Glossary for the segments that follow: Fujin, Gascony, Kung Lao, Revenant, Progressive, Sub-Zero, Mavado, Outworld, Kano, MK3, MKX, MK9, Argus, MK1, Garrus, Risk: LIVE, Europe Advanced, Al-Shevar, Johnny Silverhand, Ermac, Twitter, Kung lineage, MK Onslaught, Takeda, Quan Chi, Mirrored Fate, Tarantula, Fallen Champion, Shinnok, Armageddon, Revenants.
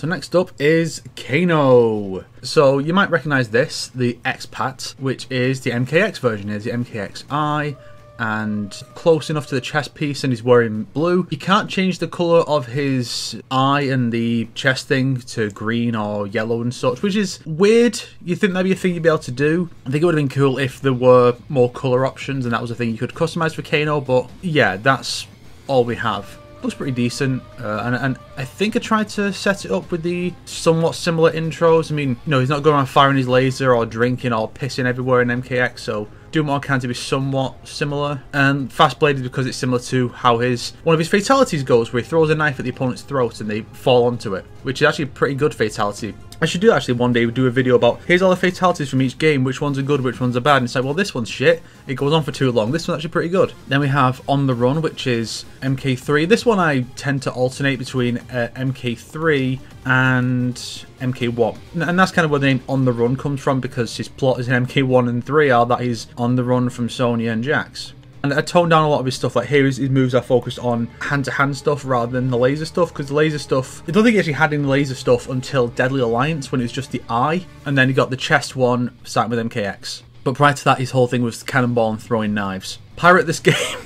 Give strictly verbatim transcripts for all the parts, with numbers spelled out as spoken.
So next up is Kano. So you might recognize this, the X-Pat, which is the M K X version. Is the M K X I, and close enough to the chest piece, and he's wearing blue. You can't change the colour of his eye and the chest thing to green or yellow and such, which is weird. You think that'd be a thing you'd be able to do. I think it would have been cool if there were more colour options and that was a thing you could customise for Kano, but yeah, that's all we have. Looks pretty decent, uh, and, and I think I tried to set it up with the somewhat similar intros. I mean, you know, he's not going around firing his laser or drinking or pissing everywhere in M K X, so do more can to be somewhat similar. And fast bladed because it's similar to how his one of his fatalities goes, where he throws a knife at the opponent's throat and they fall onto it, which is actually a pretty good fatality. I should do actually one day do a video about here's all the fatalities from each game, which ones are good, which ones are bad, and it's like, well, this one's shit, it goes on for too long, this one's actually pretty good. Then we have On the Run, which is M K three. This one I tend to alternate between uh, M K three and M K one, and that's kind of where the name On the Run comes from, because his plot is in M K one and three are that he's on the run from Sonya and Jax. And I toned down a lot of his stuff, like here his moves are focused on hand-to-hand stuff rather than the laser stuff, because the laser stuff, I don't think he actually had any laser stuff until Deadly Alliance, when it was just the eye, and then he got the chest one, starting with M K X. But prior to that, his whole thing was cannonball and throwing knives. Pirate this game!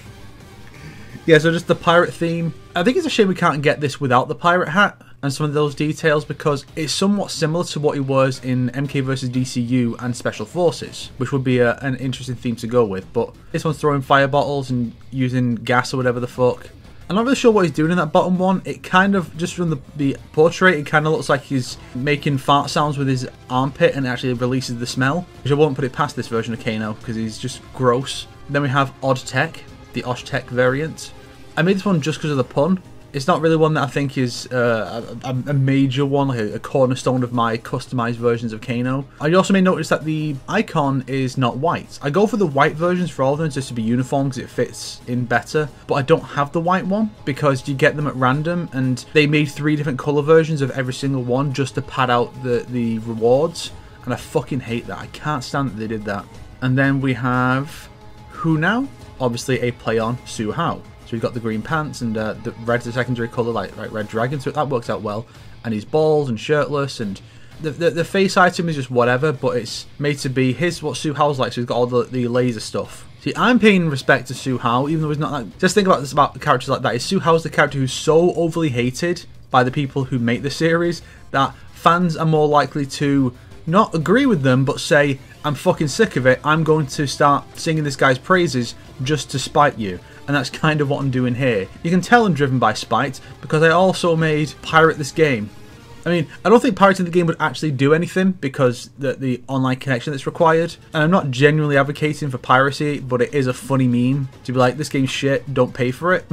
Yeah, so just the pirate theme. I think it's a shame we can't get this without the pirate hat and some of those details, because it's somewhat similar to what he was in M K vs D C U and Special Forces, which would be a, an interesting theme to go with. But this one's throwing fire bottles and using gas or whatever the fuck. I'm not really sure what he's doing in that bottom one. It kind of, just from the, the portrait, it kind of looks like he's making fart sounds with his armpit and actually releases the smell, which I won't put it past this version of Kano, because he's just gross. Then we have Odd Tech, the Oshtek variant. I made this one just because of the pun. It's not really one that I think is uh, a, a major one, like a, a cornerstone of my customised versions of Kano. I also may notice that the icon is not white. I go for the white versions for all of them just to be uniform because it fits in better, but I don't have the white one because you get them at random, and they made three different colour versions of every single one just to pad out the, the rewards, and I fucking hate that. I can't stand that they did that. And then we have Who Now? Obviously a play on Su Hao. So we've got the green pants and uh, the red's the secondary colour, like, like Red Dragon, so that works out well. And he's bald and shirtless, and the, the, the face item is just whatever, but it's made to be his, what Su Hao's like, so he's got all the, the laser stuff. See, I'm paying respect to Su Hao, even though he's not like... Just think about this about characters like that, is Su Hao's the character who's so overly hated by the people who make the series that fans are more likely to not agree with them, but say, I'm fucking sick of it, I'm going to start singing this guy's praises just to spite you. And that's kind of what I'm doing here. You can tell I'm driven by spite, because I also made Pirate This Game. I mean, I don't think pirating the game would actually do anything, because the, the online connection that's required. And I'm not genuinely advocating for piracy, but it is a funny meme to be like, this game's shit, don't pay for it.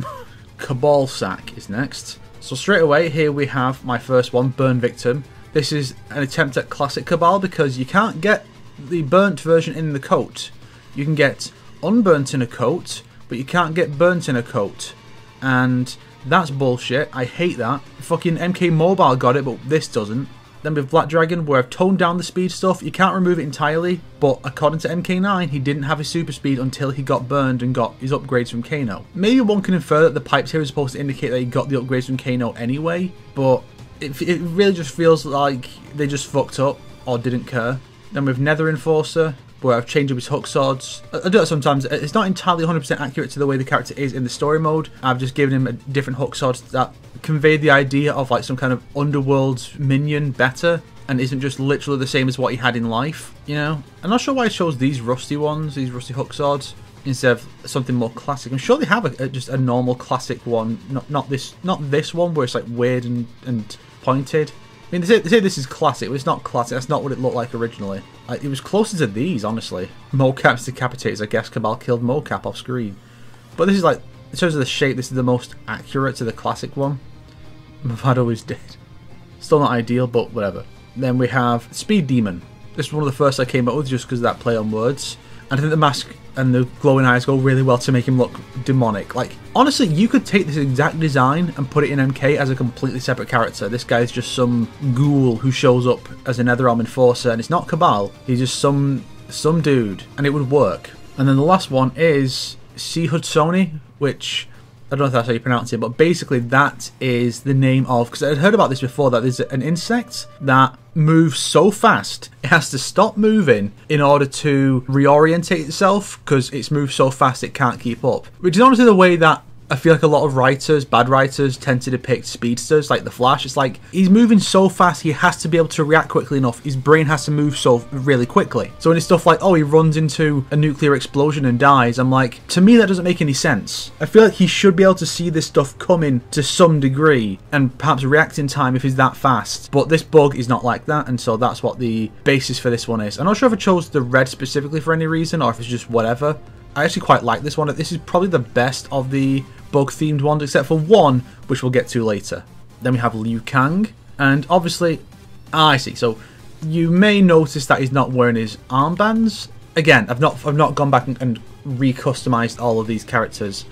Kabal Sack is next. So straight away, here we have my first one, Burn Victim. This is an attempt at classic Kabal, because you can't get the burnt version in the coat. You can get unburnt in a coat, but you can't get burnt in a coat, and that's bullshit. I hate that. Fucking M K Mobile got it, but this doesn't. Then we have Black Dragon, where I've toned down the speed stuff. You can't remove it entirely, but according to M K nine, he didn't have his super speed until he got burned and got his upgrades from Kano. Maybe one can infer that the pipes here are supposed to indicate that he got the upgrades from Kano anyway, but it, it really just feels like they just fucked up or didn't care. Then we have Nether Enforcer, where I've changed up his hook swords. I do it sometimes. It's not entirely one hundred percent accurate to the way the character is in the story mode. I've just given him a different hook sword that conveyed the idea of like some kind of underworld minion better, and isn't just literally the same as what he had in life, you know? I'm not sure why I chose these rusty ones, these rusty hook swords, instead of something more classic. I'm sure they have a, a, just a normal classic one, not not this not this one where it's like weird and, and pointed. I mean, they say, they say this is classic, but it's not classic. That's not what it looked like originally. Like, it was closer to these, honestly. Mocap's Decapitators. I guess Kabal killed Mocap off screen. But this is like, in terms of the shape, this is the most accurate to the classic one. Mavado is dead. Still not ideal, but whatever. Then we have Speed Demon. This is one of the first I came up with just because of that play on words. And I think the mask and the glowing eyes go really well to make him look demonic. Like, honestly, you could take this exact design and put it in M K as a completely separate character. This guy is just some ghoul who shows up as a Netherrealm enforcer, and it's not Kabal. He's just some some dude, and it would work. And then the last one is Sea Hudson, which I don't know if that's how you pronounce it, but basically that is the name of, because I'd heard about this before, that there's an insect that moves so fast it has to stop moving in order to reorientate itself because it's moved so fast it can't keep up. Which is honestly the way that I feel like a lot of writers, bad writers, tend to depict speedsters like the Flash. It's like, he's moving so fast, he has to be able to react quickly enough. His brain has to move so really quickly. So when it's stuff like, oh, he runs into a nuclear explosion and dies, I'm like, to me that doesn't make any sense. I feel like he should be able to see this stuff coming to some degree and perhaps react in time if he's that fast. But this bug is not like that, and so that's what the basis for this one is. I'm not sure if I chose the red specifically for any reason or if it's just whatever. I actually quite like this one. This is probably the best of the bug-themed ones, except for one, which we'll get to later. Then we have Liu Kang, and obviously, ah, I see. So you may notice that he's not wearing his armbands. Again, I've not, I've not gone back and, and re-customized all of these characters.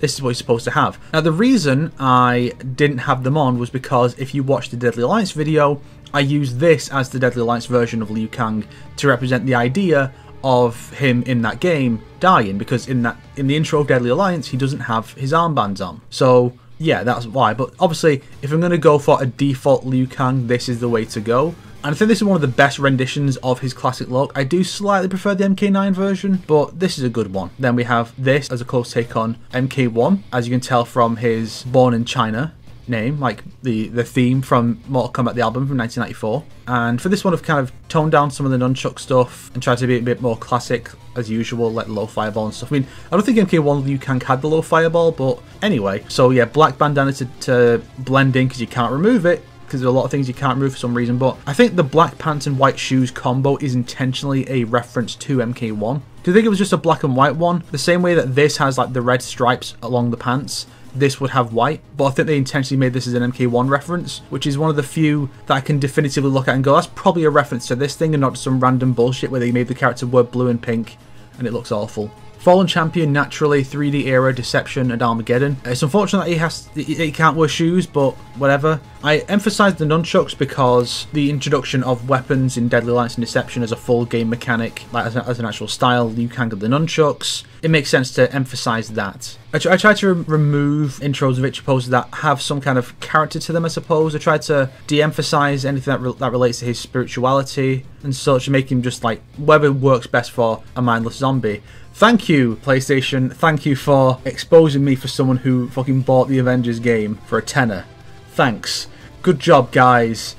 This is what he's supposed to have. Now, the reason I didn't have them on was because if you watch the Deadly Alliance video, I used this as the Deadly Alliance version of Liu Kang to represent the idea of him in that game dying, because in that in the intro of Deadly Alliance he doesn't have his armbands on. So yeah, that's why. But obviously if I'm going to go for a default Liu Kang, this is the way to go. And I think this is one of the best renditions of his classic look. I do slightly prefer the M K nine version, but this is a good one. Then we have this as a close take on M K one, as you can tell from his Born in China name, like the the theme from Mortal Kombat the album from nineteen ninety-four. And for this one I've kind of toned down some of the nunchuck stuff and tried to be a bit more classic as usual, like low fireball and stuff. I mean, I don't think M K one Liu Kang had the low fireball, but anyway. So yeah, black bandana to, to blend in because you can't remove it, because there are a lot of things you can't remove for some reason. But I think the black pants and white shoes combo is intentionally a reference to M K one. Do you think it was just a black and white one? The same way that this has like the red stripes along the pants, this would have white, but I think they intentionally made this as an M K one reference, which is one of the few that I can definitively look at and go, that's probably a reference to this thing and not some random bullshit where they made the character wear blue and pink and it looks awful. Fallen Champion, naturally, three D era, Deception, and Armageddon. It's unfortunate that he has he can't wear shoes, but whatever. I emphasised the nunchucks because the introduction of weapons in Deadly Alliance and Deception as a full game mechanic, like as, a, as an actual style, Liu Kang of the nunchucks, it makes sense to emphasise that. I, tr I tried to re remove intros of itch poses that have some kind of character to them, I suppose. I tried to de-emphasise anything that, re that relates to his spirituality and such, and make him just like whatever works best for a mindless zombie. Thank you, PlayStation. Thank you for exposing me for someone who fucking bought the Avengers game for a tenner. Thanks. Good job, guys.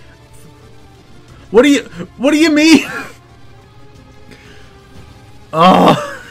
What do you... What do you mean? Oh.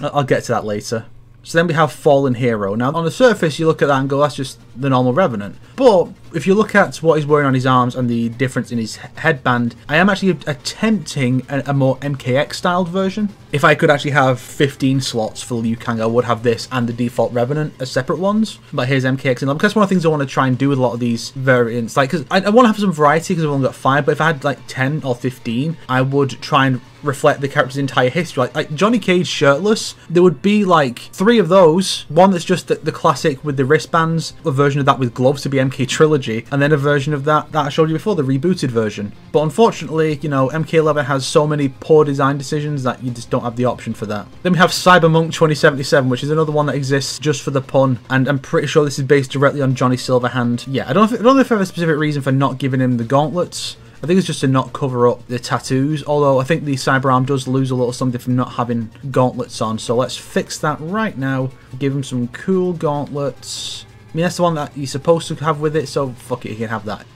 I'll get to that later. So then we have Fallen Hero. Now, on the surface, you look at that and go, that's just the normal Revenant. But if you look at what he's wearing on his arms and the difference in his headband, I am actually attempting a, a more M K X-styled version. If I could actually have fifteen slots for Liu Kang, I would have this and the default Revenant as separate ones. But here's M K X in them, because that's one of the things I want to try and do with a lot of these variants. Like, because I, I want to have some variety, because I've only got five, but if I had, like, ten or fifteen, I would try and reflect the character's entire history. Like, like Johnny Cage shirtless, there would be like three of those. One that's just the, the classic with the wristbands, a version of that with gloves to be M K Trilogy, and then a version of that that I showed you before, the rebooted version. But unfortunately, you know, M K eleven has so many poor design decisions that you just don't have the option for that. Then we have Cybermonk twenty seventy-seven, which is another one that exists just for the pun, and I'm pretty sure this is based directly on Johnny Silverhand. Yeah, I don't know if, I don't know if I have a specific reason for not giving him the gauntlets. I think it's just to not cover up the tattoos, although I think the Cyberarm does lose a little something from not having gauntlets on, so let's fix that right now. Give him some cool gauntlets. I mean, that's the one that you're supposed to have with it, so fuck it, you can have that.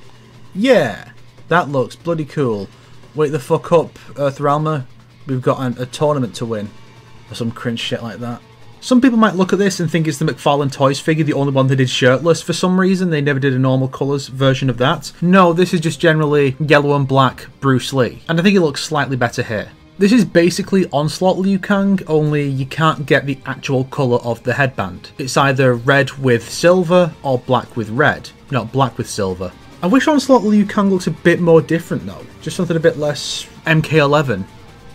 Yeah, that looks bloody cool. Wake the fuck up, Earthrealmer. We've got an, a tournament to win, or some cringe shit like that. Some people might look at this and think it's the McFarlane Toys figure, the only one they did shirtless. For some reason, they never did a normal colours version of that. No, this is just generally yellow and black Bruce Lee. And I think it looks slightly better here. This is basically Onslaught Liu Kang, only you can't get the actual colour of the headband. It's either red with silver or black with red, not black with silver. I wish Onslaught Liu Kang looks a bit more different though. Just something a bit less M K eleven.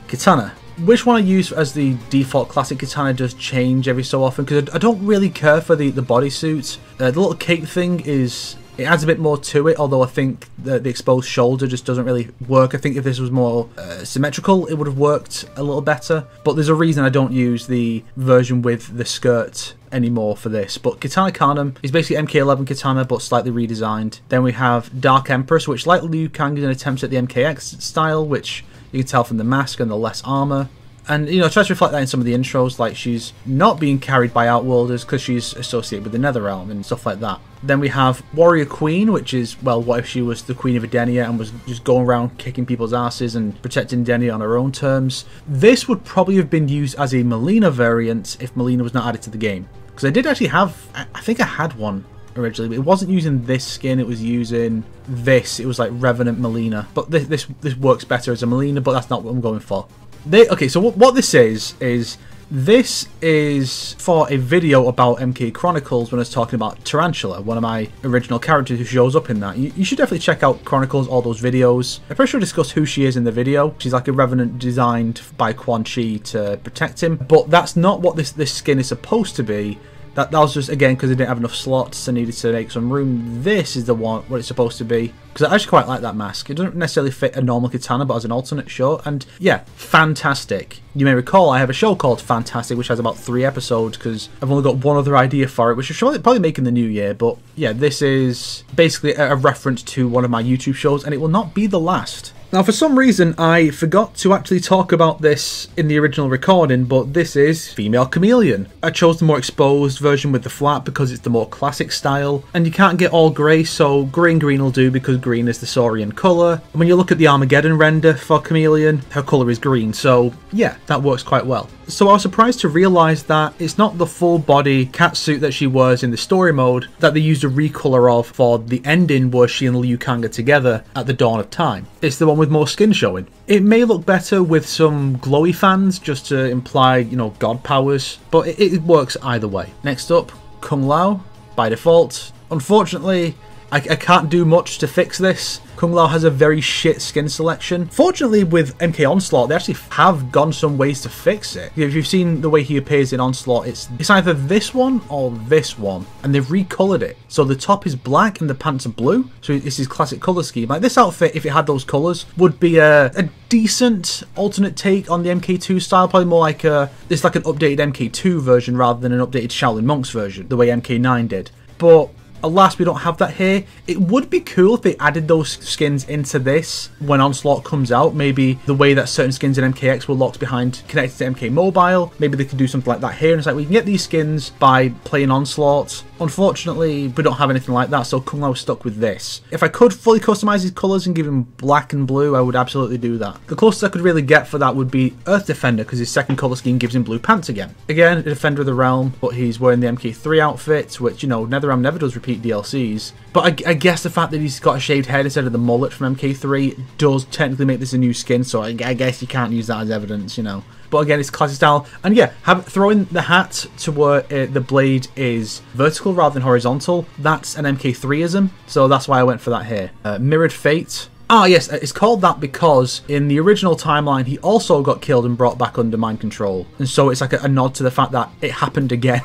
Kitana. Which one I use as the default classic Kitana does change every so often, because I don't really care for the, the bodysuit. Uh, the little cape thing is It adds a bit more to it, although I think the, the exposed shoulder just doesn't really work. I think if this was more uh, symmetrical, it would have worked a little better. But there's a reason I don't use the version with the skirt anymore for this. But Kitana Karnam is basically M K eleven Kitana, but slightly redesigned. Then we have Dark Empress, which, like Liu Kang, is an attempt at the M K X style, which you can tell from the mask and the less armor. And, you know, I try to reflect that in some of the intros, like she's not being carried by Outworlders because she's associated with the Netherrealm and stuff like that. Then we have Warrior Queen, which is, well, what if she was the Queen of Edenia and was just going around kicking people's asses and protecting Edenia on her own terms? This would probably have been used as a Mileena variant if Mileena was not added to the game. Because I did actually have, I think I had one originally, but it wasn't using this skin, it was using this. It was like Revenant Mileena. But this, this, this works better as a Mileena, but that's not what I'm going for. They, okay, so what this is, is this is for a video about M K Chronicles when I was talking about Tarantula, one of my original characters who shows up in that. You, you should definitely check out Chronicles, all those videos. I'm pretty sure I discussed who she is in the video. She's like a Revenant designed by Quan Chi to protect him, but that's not what this, this skin is supposed to be. That, that was just, again, because they didn't have enough slots and needed to make some room. This is the one, what it's supposed to be. Because I actually quite like that mask. It doesn't necessarily fit a normal Kitana, but as an alternate short. And yeah, Fantastic. You may recall I have a show called Fantastic, which has about three episodes, because I've only got one other idea for it, which I should probably make in the new year. But yeah, this is basically a reference to one of my YouTube shows, and it will not be the last. Now, for some reason, I forgot to actually talk about this in the original recording, but this is Female Chameleon. I chose the more exposed version with the flat because it's the more classic style, and you can't get all grey, so grey and green will do because green is the Saurian colour. And when you look at the Armageddon render for Chameleon, her colour is green, so yeah, that works quite well. So I was surprised to realise that it's not the full body catsuit that she wears in the story mode that they used a recolour of for the ending where she and Liu Kang are together at the dawn of time. It's the one with more skin showing. It may look better with some glowy fans just to imply, you know, god powers, but it, it works either way. Next up, Kung Lao, by default. Unfortunately, I, I can't do much to fix this. Kung Lao has a very shit skin selection. Fortunately, with M K Onslaught, they actually have gone some ways to fix it. If you've seen the way he appears in Onslaught, it's, it's either this one or this one, and they've recolored it. So the top is black and the pants are blue, so it's his classic colour scheme. Like, this outfit, if it had those colours, would be a, a decent alternate take on the M K two style, probably more like a, it's like an updated M K two version rather than an updated Shaolin Monks version, the way M K nine did. But alas, we don't have that here. It would be cool if they added those skins into this when Onslaught comes out. Maybe the way that certain skins in M K X were locked behind connected to M K Mobile. Maybe they could do something like that here. And it's like, we can get these skins by playing Onslaught. Unfortunately, we don't have anything like that, so Kung Lao was stuck with this. If I could fully customize his colours and give him black and blue, I would absolutely do that. The closest I could really get for that would be Earth Defender, because his second colour scheme gives him blue pants again. Again, a Defender of the Realm, but he's wearing the M K three outfit, which, you know, Netherrealm never does repeat D L Cs, but I, I guess the fact that he's got a shaved head instead of the mullet from M K three does technically make this a new skin, so I, I guess you can't use that as evidence, you know. But again, it's classic style, and yeah, have, throwing the hat to where uh, the blade is vertical rather than horizontal, that's an M K three-ism, so that's why I went for that here. Uh, Mirrored Fate. Ah, yes, it's called that because in the original timeline, he also got killed and brought back under mind control, and so it's like a, a nod to the fact that it happened again.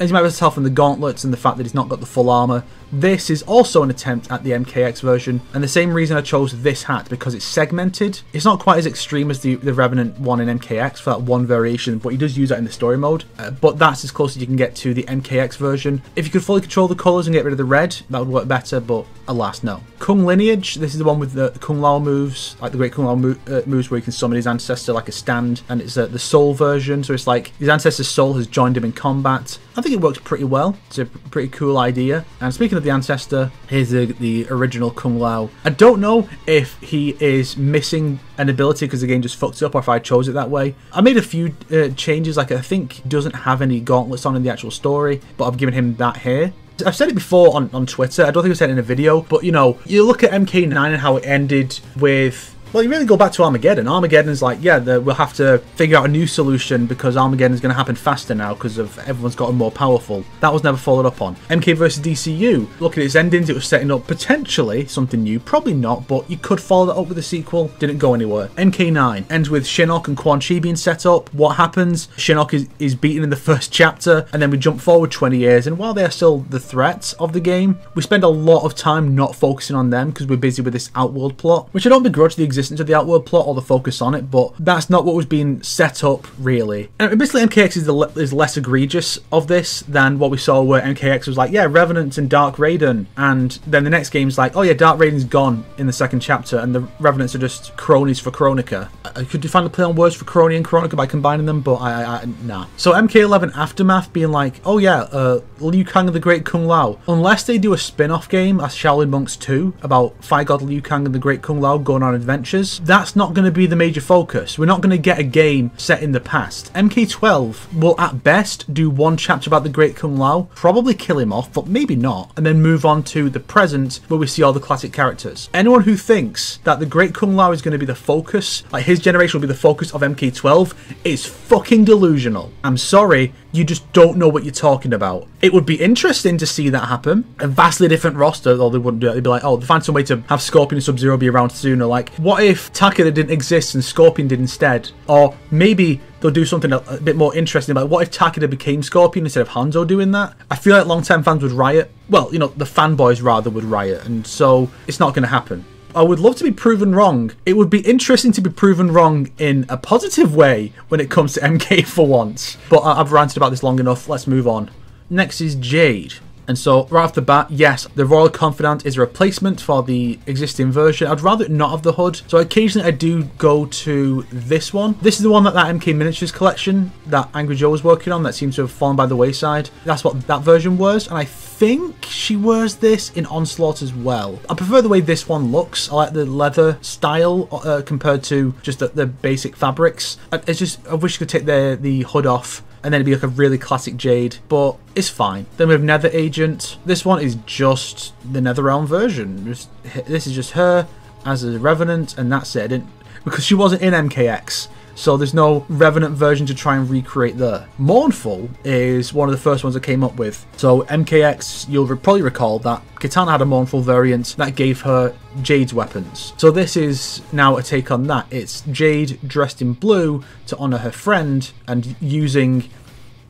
As you might be able to tell from the gauntlets and the fact that he's not got the full armour, this is also an attempt at the M K X version, and the same reason I chose this hat, because it's segmented. It's not quite as extreme as the, the Revenant one in M K X for that one variation, but he does use that in the story mode, uh, but that's as close as you can get to the M K X version. If you could fully control the colours and get rid of the red, that would work better, but alas, no. Kung Lineage, this is the one with the Kung Lao moves, like the Great Kung Lao mo uh, moves where you can summon his ancestor like a stand, and it's uh, the soul version, so it's like his ancestor's soul has joined him in combat. I think it works pretty well. It's a pretty cool idea. And speaking of the ancestor, here's the, the original Kung Lao. I don't know if he is missing an ability because the game just fucked it up, or if I chose it that way. I made a few uh, changes. Like, I think he doesn't have any gauntlets on in the actual story, but I've given him that here. I've said it before on, on Twitter. I don't think I said it in a video, but you know, you look at M K nine and how it ended with Well, you really go back to Armageddon. Armageddon is like, yeah, the, we'll have to figure out a new solution because Armageddon is going to happen faster now because of everyone's gotten more powerful. That was never followed up on. M K versus D C U, looking at its endings, it was setting up potentially something new. Probably not, but you could follow that up with a sequel. Didn't go anywhere. M K nine ends with Shinnok and Quan Chi being set up. What happens? Shinnok is, is beaten in the first chapter, and then we jump forward twenty years, and while they're still the threats of the game, we spend a lot of time not focusing on them because we're busy with this Outworld plot, which I don't begrudge the existence of the Outworld plot or the focus on it, but that's not what was being set up really. And basically M K X is, the le is less egregious of this than what we saw, where M K X was like, yeah, Revenants and Dark Raiden, and then the next game's like, oh yeah, Dark Raiden's gone in the second chapter and the Revenants are just cronies for Kronika. I, I could define the play on words for crony and Kronika by combining them, but I, I, I nah. So M K eleven Aftermath being like, oh yeah, uh, Liu Kang and the Great Kung Lao. Unless they do a spin-off game as Shaolin Monks two about Fire God Liu Kang and the Great Kung Lao going on adventure, that's not going to be the major focus. We're not going to get a game set in the past. M K twelve will at best do one chapter about the Great Kung Lao, probably kill him off, but maybe not, and then move on to the present where we see all the classic characters. Anyone who thinks that the Great Kung Lao is going to be the focus, like his generation will be the focus of M K twelve, is fucking delusional. I'm sorry, you just don't know what you're talking about. It would be interesting to see that happen. A vastly different roster, though they wouldn't do it. They'd be like, oh, they find some way to have Scorpion and Sub-Zero be around sooner. Like, what if Takeda didn't exist and Scorpion did instead? Or maybe they'll do something a bit more interesting about what if Takeda became Scorpion instead of Hanzo doing that? I feel like long-time fans would riot. Well, you know, the fanboys rather would riot, and so it's not going to happen. I would love to be proven wrong. It would be interesting to be proven wrong in a positive way when it comes to M K for once. But I've ranted about this long enough. Let's move on. Next is Jade. And so, right off the bat, yes, the Royal Confidant is a replacement for the existing version. I'd rather it not have the hood. So occasionally I do go to this one. This is the one that that M K Miniatures collection that Angry Joe was working on that seems to have fallen by the wayside. That's what that version was. And I think she wears this in Onslaught as well. I prefer the way this one looks. I like the leather style uh, compared to just the, the basic fabrics. It's just, I wish you could take the, the hood off, and then it'd be like a really classic Jade, but it's fine. Then we have Nether Agent. This one is just the Netherrealm version. Just, this is just her as a Revenant, and that's it. I didn't, because she wasn't in M K X, so there's no Revenant version to try and recreate there. Mournful is one of the first ones I came up with. So M K X, you'll probably recall that Kitana had a Mournful variant that gave her Jade's weapons. So this is now a take on that. It's Jade dressed in blue to honor her friend and using...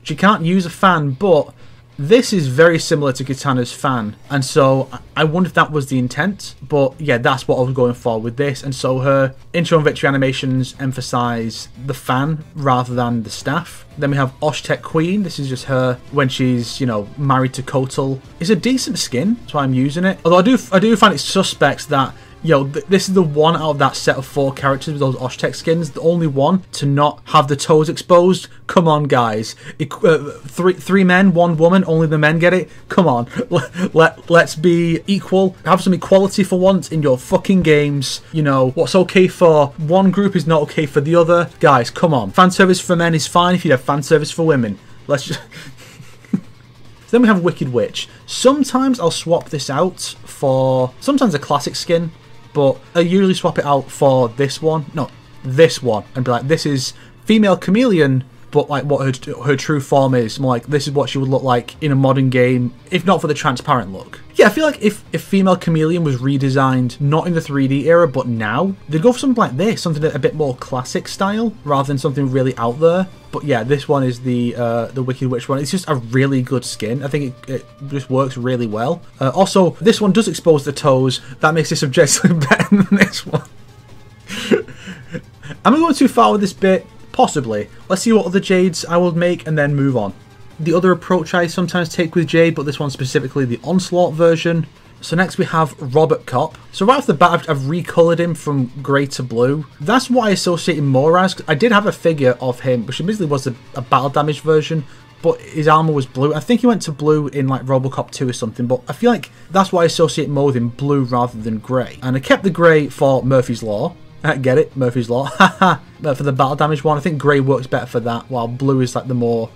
She can't use a fan, but this is very similar to Kitana's fan. And so I wonder if that was the intent. But yeah, that's what I was going for with this. And so her intro and victory animations emphasize the fan rather than the staff. Then we have Oshtek Queen. This is just her when she's, you know, married to Kotal. It's a decent skin. That's why I'm using it. Although I do, I do find it suspect that, yo, th this is the one out of that set of four characters with those Oshtek skins, the only one to not have the toes exposed. Come on, guys. It, uh, three three men, one woman, only the men get it. Come on. Let, let, let's be equal. Have some equality for once in your fucking games. You know, what's okay for one group is not okay for the other. Guys, come on. Fan service for men is fine if you have fan service for women. Let's just... Then we have Wicked Witch. Sometimes I'll swap this out for... Sometimes a classic skin, but I usually swap it out for this one. No, this one. And be like, this is Female Chameleon, but like what her, her true form is. More like, this is what she would look like in a modern game, if not for the transparent look. Yeah, I feel like if, if Female Chameleon was redesigned, not in the three D era, but now, they'd go for something like this. Something a bit more classic style, rather than something really out there. But yeah, this one is the uh, the Wicked Witch one. It's just a really good skin. I think it, it just works really well. Uh, also, this one does expose the toes. That makes this objectively better than this one. Am I going too far with this bit? Possibly. Let's see what other Jades I will make and then move on. The other approach I sometimes take with Jade, but this one specifically, the Onslaught version. So next we have Robert Cop. So right off the bat, I've, I've recolored him from grey to blue. That's what I associate him more as. I did have a figure of him, which admittedly was a, a battle damage version, but his armor was blue. I think he went to blue in like Robocop two or something, but I feel like that's why I associate more with him, blue rather than grey. And I kept the grey for Murphy's Law. I get it, Murphy's Law. Haha. But for the battle damage one, I think grey works better for that, while blue is like the more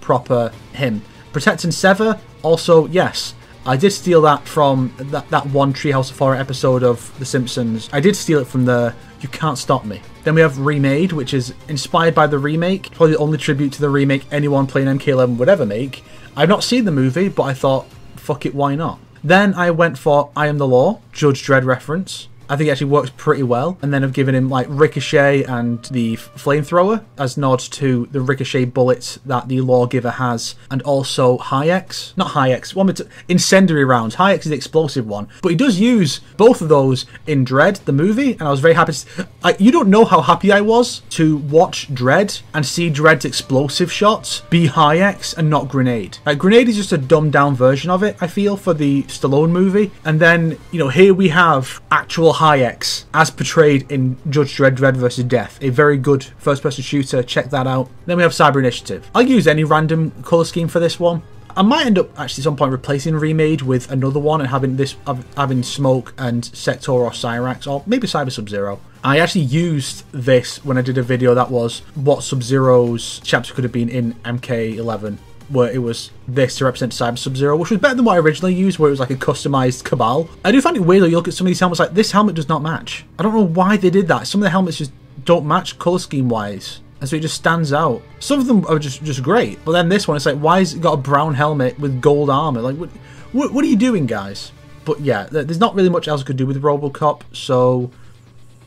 proper him. Protect and Sever, also, yes. I did steal that from that, that one Treehouse of Horror episode of The Simpsons. I did steal it from there. You Can't Stop Me. Then we have Remade, which is inspired by the remake. Probably the only tribute to the remake anyone playing M K eleven would ever make. I've not seen the movie, but I thought, fuck it, why not? Then I went for I Am the Law, Judge Dredd reference. I think it actually works pretty well. And then I've given him like Ricochet and the Flamethrower as nods to the Ricochet bullets that the Lawgiver has. And also High-X. Not High-X. One to, incendiary rounds. High-X is the explosive one. But he does use both of those in Dredd, the movie. And I was very happy. To, I, you don't know how happy I was to watch Dredd and see Dredd's explosive shots be High-X and not Grenade. Like, Grenade is just a dumbed down version of it, I feel, for the Stallone movie. And then, you know, here we have actual High-X as portrayed in Judge Dredd, Dredd versus. Death. A very good first-person shooter. Check that out. Then we have Cyber Initiative. I'll use any random colour scheme for this one. I might end up actually at some point replacing Remade with another one and having this having Smoke and Sektor or Cyrax or maybe Cyber Sub-Zero. I actually used this when I did a video that was what Sub-Zero's chapter could have been in M K eleven, where it was this to represent Cyber Sub-Zero, which was better than what I originally used, where it was like a customised Kabal. I do find it weird though, you look at some of these helmets, like, this helmet does not match. I don't know why they did that. Some of the helmets just don't match colour scheme-wise, and so it just stands out. Some of them are just, just great, but then this one, it's like, why has it got a brown helmet with gold armour? Like, what, what, what are you doing, guys? But yeah, there's not really much else I could do with Robocop, so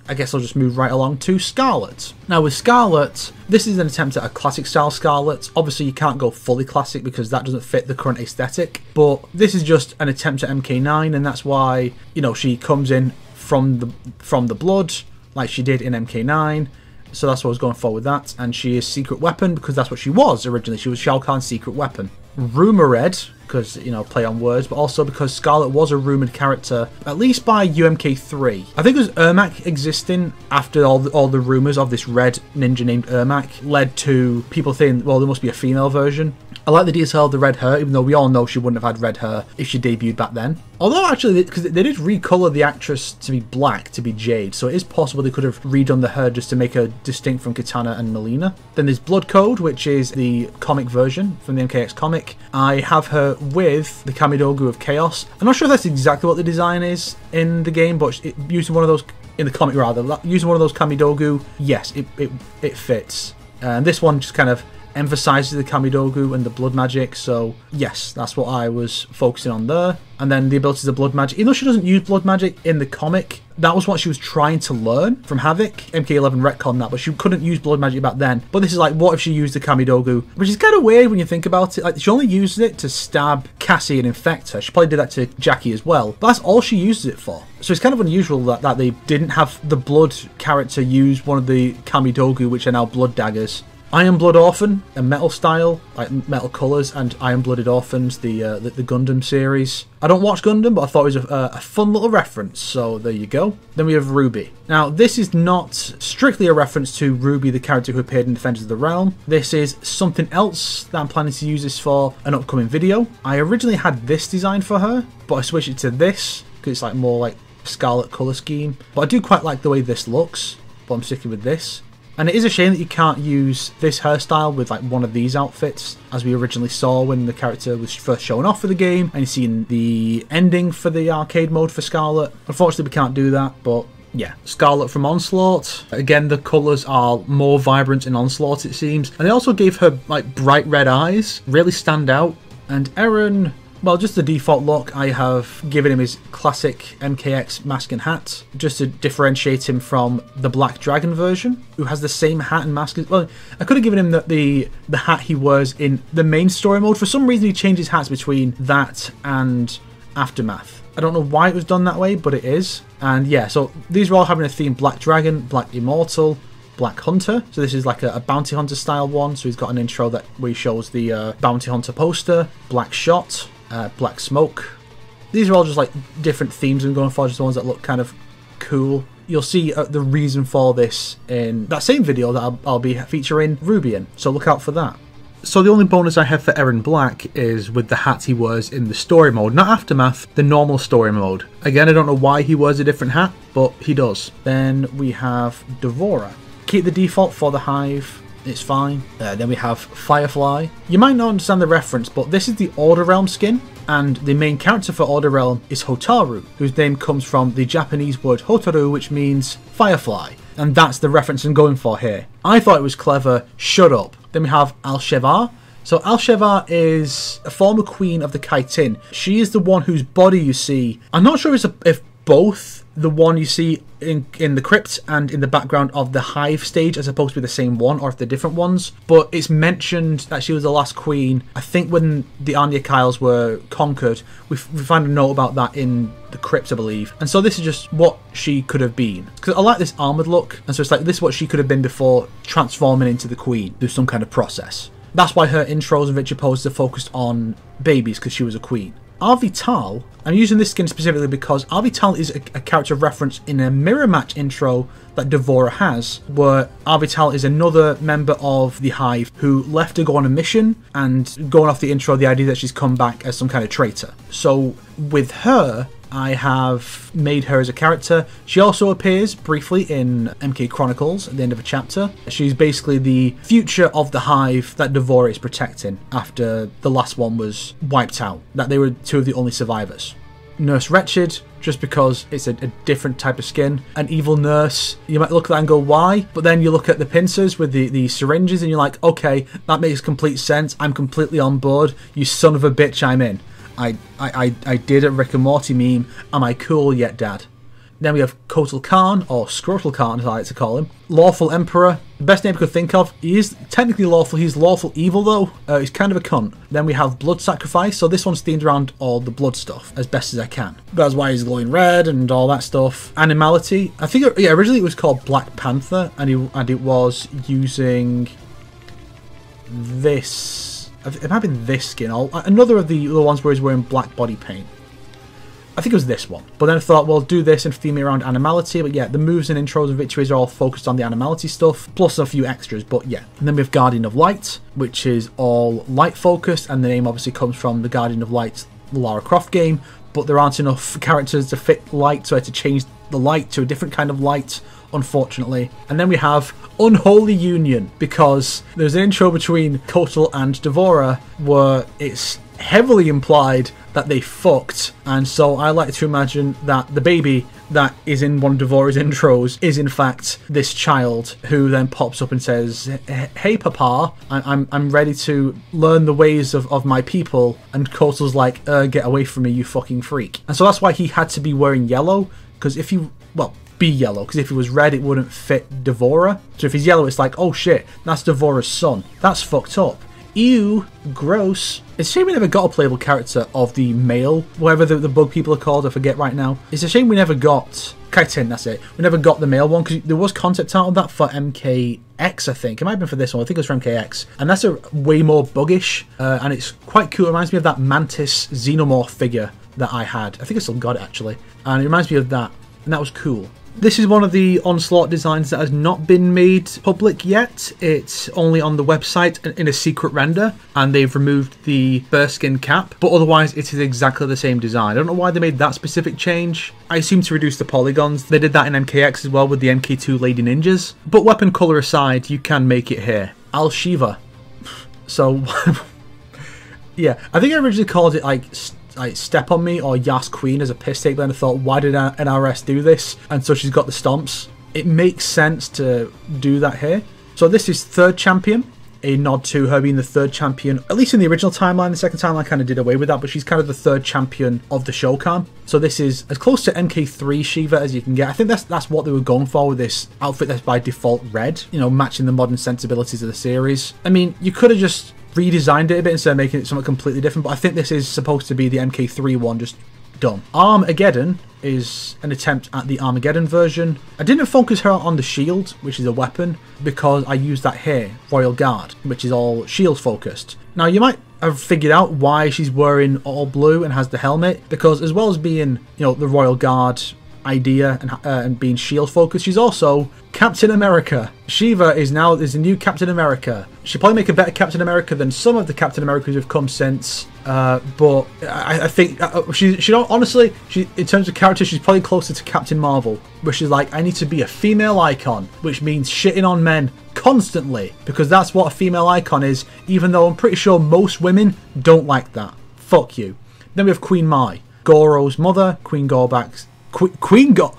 I guess I'll just move right along to Scarlet. Now with Scarlet, this is an attempt at a classic style Scarlet. Obviously you can't go fully classic because that doesn't fit the current aesthetic, but this is just an attempt at M K nine, and that's why, you know, she comes in from the from the blood like she did in M K nine. So that's what I was going for with that, and she is Secret Weapon because that's what she was originally. She was Shao Kahn's Secret Weapon. Rumored, because, you know, play on words, but also because Scarlet was a rumoured character, at least by U M K three. I think it was Ermac existing after all the, all the rumours of this red ninja named Ermac led to people thinking, well, there must be a female version. I like the detail of the red hair, even though we all know she wouldn't have had red hair if she debuted back then. Although, actually, because they, they did recolour the actress to be black, to be Jade, so it is possible they could have redone the hair just to make her distinct from Kitana and Mileena. Then there's Blood Code, which is the comic version from the M K X comic. I have her with the Kamidogu of Chaos. I'm not sure if that's exactly what the design is in the game, but it, using one of those, in the comic rather, using one of those Kamidogu, yes, it, it, it fits. And this one just kind of emphasizes the Kamidogu and the blood magic, so yes, that's what I was focusing on there. And then the abilities of blood magic, even though she doesn't use blood magic in the comic, that was what she was trying to learn from Havoc. M K eleven retconned that, but she couldn't use blood magic back then. But this is like, what if she used the Kamidogu? Which is kind of weird when you think about it. Like, she only used it to stab Cassie and infect her. She probably did that to Jackie as well, but that's all she uses it for. So it's kind of unusual that, that they didn't have the blood character use one of the Kamidogu, which are now blood daggers. Iron Blood Orphan, a metal style, like metal colours, and Iron Blooded Orphans, the, uh, the the Gundam series. I don't watch Gundam, but I thought it was a, a fun little reference, so there you go. Then we have Ruby. Now, this is not strictly a reference to Ruby, the character who appeared in Defenders of the Realm. This is something else that I'm planning to use this for an upcoming video. I originally had this design for her, but I switched it to this, because it's like more like Scarlet colour scheme. But I do quite like the way this looks, but I'm sticking with this. And it is a shame that you can't use this hairstyle with like one of these outfits, as we originally saw when the character was first shown off for the game, and you've seen the ending for the arcade mode for Scarlet. Unfortunately, we can't do that, but yeah. Scarlet from Onslaught. Again, the colours are more vibrant in Onslaught, it seems. And they also gave her like bright red eyes, really stand out. And Eren, well, just the default look, I have given him his classic M K X mask and hat, just to differentiate him from the Black Dragon version, who has the same hat and mask as well. I could have given him the, the, the hat he wears in the main story mode. For some reason, he changed his hats between that and Aftermath. I don't know why it was done that way, but it is. And yeah, so these are all having a theme: Black Dragon, Black Immortal, Black Hunter. So this is like a, a bounty hunter style one. So he's got an intro that where he shows the uh, bounty hunter poster. Black Shot. Uh, Black Smoke. These are all just like different themes I'm going for, just the ones that look kind of cool. You'll see uh, the reason for this in that same video that I'll, I'll be featuring Rubian, so look out for that. So the only bonus I have for Eren Black is with the hat he wears in the story mode, not Aftermath, the normal story mode. Again, I don't know why he wears a different hat, but he does. Then we have Devora. Keep the default for the Hive. It's fine. Uh, then we have Firefly. You might not understand the reference, but this is the Order Realm skin and the main character for Order Realm is Hotaru, whose name comes from the Japanese word Hotaru, which means firefly, and that's the reference I'm going for here. I thought it was clever, shut up. Then we have Al-Shevar. So Al-Shevar is a former queen of the Kaitin. She is the one whose body you see. I'm not sure if, if both the one you see in, in the crypt and in the background of the Hive stage are supposed to be the same one or if they're different ones, but it's mentioned that she was the last queen. I think when the Arnia Kyles were conquered, we, we find a note about that in the crypt, I believe. And so this is just what she could have been. Because I like this armoured look, and so it's like this is what she could have been before transforming into the queen through some kind of process. That's why her intros and Richard poses are focused on babies, because she was a queen. Arvital, I'm using this skin specifically because Arvital is a, a character reference in a mirror match intro that Devora has, where Arvital is another member of the Hive who left to go on a mission, and going off the intro, the idea that she's come back as some kind of traitor. So with her, I have made her as a character. She also appears briefly in M K Chronicles at the end of a chapter. She's basically the future of the Hive that Devora is protecting after the last one was wiped out, that they were two of the only survivors. Nurse Wretched, just because it's a, a different type of skin. An evil nurse, you might look at that and go, why? But then you look at the pincers with the, the syringes and you're like, okay, that makes complete sense. I'm completely on board. You son of a bitch, I'm in. I, I, I did a Rick and Morty meme, am I cool yet, Dad? Then we have Kotal Khan, or Scrotal Khan as I like to call him. Lawful Emperor, the best name I could think of. He is technically lawful, he's lawful evil though. Uh, he's kind of a cunt. Then we have Blood Sacrifice, so this one's themed around all the blood stuff as best as I can. That's why he's glowing red and all that stuff. Animality, I think yeah, originally it was called Black Panther, and, he, and it was using this. It might have been this skin, or another of the ones where he's wearing black body paint. I think it was this one. But then I thought, well, do this and theme it around animality. But yeah, the moves and intros and victories are all focused on the animality stuff, plus a few extras, but yeah. And then we have Guardian of Light, which is all light-focused, and the name obviously comes from the Guardian of Light Lara Croft game, but there aren't enough characters to fit light, so I had to change the light to a different kind of light, unfortunately. And then we have Unholy Union, because there's an intro between Kotal and Devora where it's heavily implied that they fucked, and so I like to imagine that the baby that is in one of Devora's intros is in fact this child who then pops up and says, hey papa, I'm, I'm ready to learn the ways of, of my people, and Kotal's like, uh, get away from me you fucking freak. And so that's why he had to be wearing yellow, because if you, well, be yellow, because if it was red it wouldn't fit Devora. So if he's yellow it's like, oh shit, that's Devora's son. That's fucked up. Ew, gross. It's a shame we never got a playable character of the male, whatever the, the bug people are called, I forget right now. It's a shame we never got Kaitin, that's it. We never got the male one, because there was concept art of that for M K X, I think. It might have been for this one, I think it was for M K X. And that's a way more buggish, uh, and it's quite cool. It reminds me of that Mantis Xenomorph figure that I had. I think I still got it, actually. And it reminds me of that, and that was cool. This is one of the Onslaught designs that has not been made public yet. It's only on the website in a secret render, and they've removed the burskin cap, but otherwise it is exactly the same design. I don't know why they made that specific change. I assume to reduce the polygons. They did that in M K X as well with the M K two Lady Ninjas. But weapon colour aside, you can make it here. Al-Shiva. So, yeah, I think I originally called it like... like Step On Me or Yas Queen as a piss take, then I thought, why did N R S do this? And so she's got the stomps. It makes sense to do that here. So this is third champion, a nod to her being the third champion, at least in the original timeline. The second timeline kind of did away with that, but she's kind of the third champion of the Shokan. So this is as close to M K three Shiva as you can get. I think that's that's what they were going for with this outfit that's by default red, you know, matching the modern sensibilities of the series. I mean, you could have just redesigned it a bit instead of making it something completely different, but I think this is supposed to be the M K three one, just done. Armageddon is an attempt at the Armageddon version. I didn't focus her on the shield, which is a weapon, because I used that here, Royal Guard, which is all shield focused. Now you might have figured out why she's wearing all blue and has the helmet, because as well as being, you know, the Royal Guard idea and, uh, and being shield focused, she's also Captain America. Shiva is now is the new Captain America. She'll probably make a better Captain America than some of the Captain Americas who've come since, uh, but I, I think uh, she, she don't, honestly, she, in terms of character, she's probably closer to Captain Marvel, where she's like, I need to be a female icon, which means shitting on men constantly, because that's what a female icon is, even though I'm pretty sure most women don't like that. Fuck you. Then we have Queen Mai, Goro's mother, Queen Gorback's... Qu Queen Go...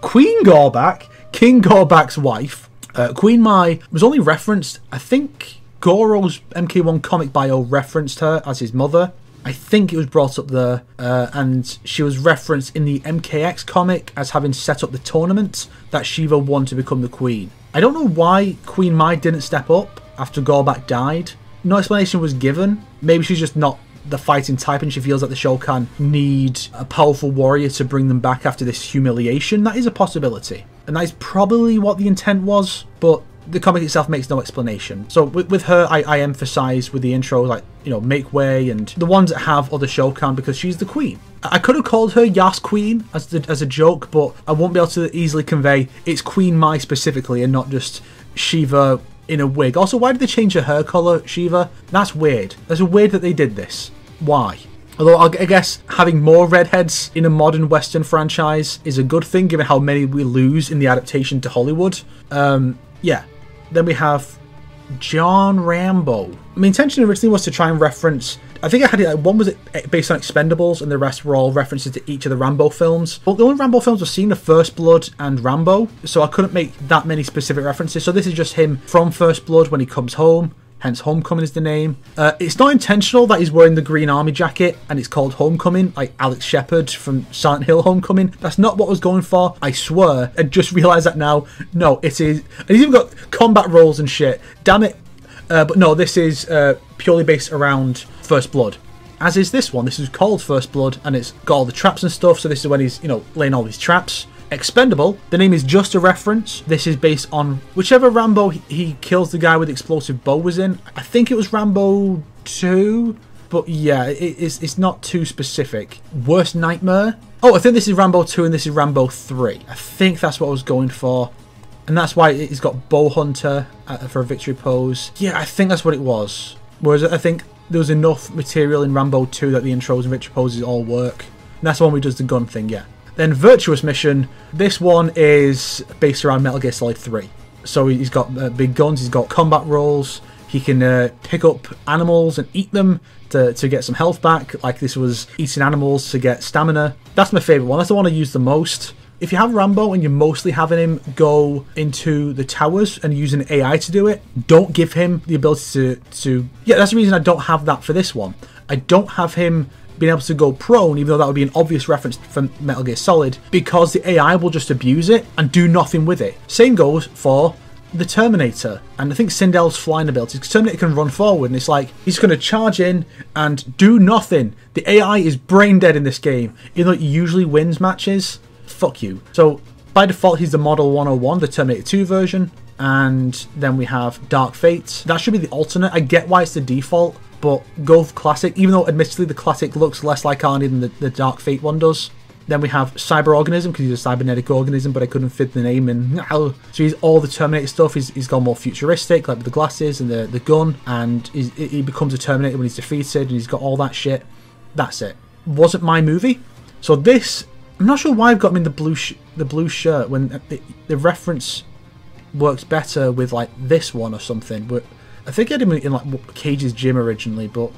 Queen Gorback, King Gorback's wife. Uh, Queen Mai was only referenced, I think Goro's M K one comic bio referenced her as his mother. I think it was brought up there, uh, and she was referenced in the M K X comic as having set up the tournament that Shiva won to become the queen. I don't know why Queen Mai didn't step up after Gorback died. No explanation was given. Maybe she's just not the fighting type and she feels that the Shokan need a powerful warrior to bring them back after this humiliation. That is a possibility. And that is probably what the intent was, but the comic itself makes no explanation. So with, with her, I, I emphasise with the intro, like, you know, make way and the ones that have other Shokan because she's the queen. I could have called her Yas Queen as, the, as a joke, but I won't be able to easily convey it's Queen Mai specifically and not just Shiva in a wig. Also, why did they change her hair colour, Shiva? That's weird. That's weird that they did this. Why? Although I guess having more redheads in a modern Western franchise is a good thing given how many we lose in the adaptation to Hollywood. Um, yeah. Then we have John Rambo. My intention originally was to try and reference... I think I had it, like, one was it based on Expendables and the rest were all references to each of the Rambo films. Well, the only Rambo films I've seen are First Blood and Rambo, so I couldn't make that many specific references. So this is just him from First Blood when he comes home, hence Homecoming is the name. Uh, it's not intentional that he's wearing the green army jacket and it's called Homecoming, like Alex Shepard from Silent Hill Homecoming. That's not what I was going for, I swear. I just realised that now. No, it is... And he's even got combat rolls and shit. Damn it. Uh, but no, this is uh, purely based around First Blood. As is this one. This is called First Blood, and it's got all the traps and stuff, so this is when he's, you know, laying all these traps. Expendable, the name is just a reference. This is based on whichever Rambo he kills the guy with the explosive bow was in. I think it was Rambo two, but yeah, it, it's, it's not too specific. Worst Nightmare? Oh, I think this is Rambo two and this is Rambo three. I think that's what I was going for. And that's why he's got Bow Hunter for a victory pose. Yeah, I think that's what it was. Whereas I think there was enough material in Rambo two that the intros and victory poses all work. And that's the one where he does the gun thing, yeah. Then Virtuous Mission. This one is based around Metal Gear Solid three. So he's got uh, big guns, he's got combat rolls. He can uh, pick up animals and eat them to, to get some health back. Like this was eating animals to get stamina. That's my favourite one. That's the one I use the most. If you have Rambo and you're mostly having him go into the towers and using A I to do it, don't give him the ability to... to... Yeah, that's the reason I don't have that for this one. I don't have him being able to go prone, even though that would be an obvious reference from Metal Gear Solid, because the A I will just abuse it and do nothing with it. Same goes for the Terminator, and I think Sindel's flying ability, because Terminator can run forward, and it's like, he's going to charge in and do nothing. The A I is brain dead in this game, even though it usually wins matches. Fuck you. So by default he's the Model one oh one, the Terminator two version, and then we have Dark Fate. That should be the alternate. I get why it's the default, but go for Classic, even though admittedly the Classic looks less like Arnie than the, the Dark Fate one does. Then we have Cyber Organism, because he's a cybernetic organism, but I couldn't fit the name in. So he's all the Terminator stuff. He's, he's gone more futuristic, like with the glasses and the, the gun, and he's, he becomes a Terminator when he's defeated, and he's got all that shit. That's it. Wasn't my movie. So this... I'm not sure why I've got him in the blue sh the blue shirt when the, the reference works better with like this one or something. But I think I had him in like Cage's gym originally, but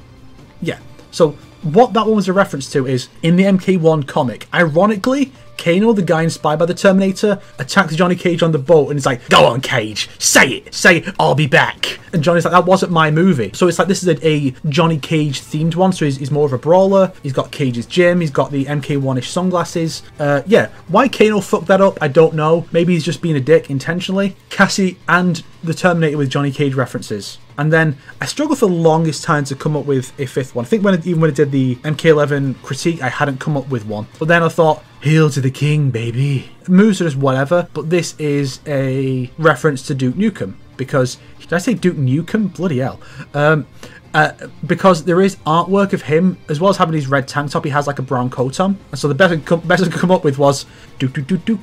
yeah. So what that one was a reference to is in the M K one comic. Ironically, Kano, the guy inspired by the Terminator, attacks Johnny Cage on the boat and it's like, "Go on, Cage, say it, say it, I'll be back." And Johnny's like, "That wasn't my movie." So it's like this is a, a Johnny Cage themed one. So he's, he's more of a brawler. He's got Cage's gym. He's got the M K one-ish sunglasses. Uh, yeah, why Kano fucked that up, I don't know. Maybe he's just being a dick intentionally. Cassie and the Terminator with Johnny Cage references. And then I struggled for the longest time to come up with a fifth one. I think when I, even when I did the M K eleven critique, I hadn't come up with one. But then I thought, hail to the king, baby. Moves are just whatever. But this is a reference to Duke Nukem. Because, did I say Duke Nukem? Bloody hell. Um, uh, because there is artwork of him, as well as having his red tank top, he has like a brown coat on. And so the best I could come up with was Duke, Duke, Duke, Duke,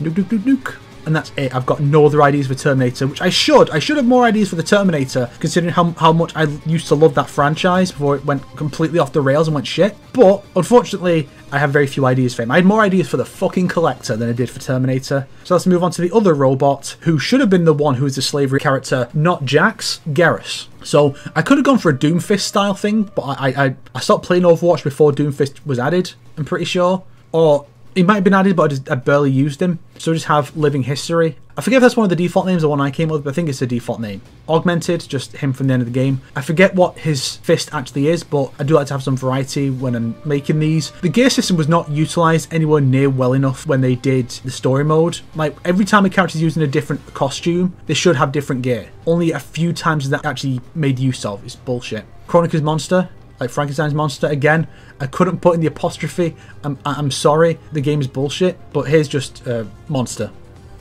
Duke, Duke, Duke, Duke. and that's it. I've got no other ideas for Terminator, which I should. I should have more ideas for the Terminator, considering how, how much I used to love that franchise before it went completely off the rails and went shit. But, unfortunately, I have very few ideas for him. I had more ideas for the fucking Collector than I did for Terminator. So let's move on to the other robot, who should have been the one who is the slavery character, not Jax, Garrus. So I could have gone for a Doomfist style thing, but I, I, I stopped playing Overwatch before Doomfist was added, I'm pretty sure. Or he might have been added, but I, just, I barely used him. So I just have Living History. I forget if that's one of the default names or one I came up with, but I think it's the default name. Augmented, just him from the end of the game. I forget what his fist actually is, but I do like to have some variety when I'm making these. The gear system was not utilised anywhere near well enough when they did the story mode. Like, every time a character's using a different costume, they should have different gear. Only a few times is that actually made use of. It's bullshit. Kronika's monster. Like Frankenstein's monster, again, I couldn't put in the apostrophe. I'm, I'm sorry, the game is bullshit, but here's just a uh, monster.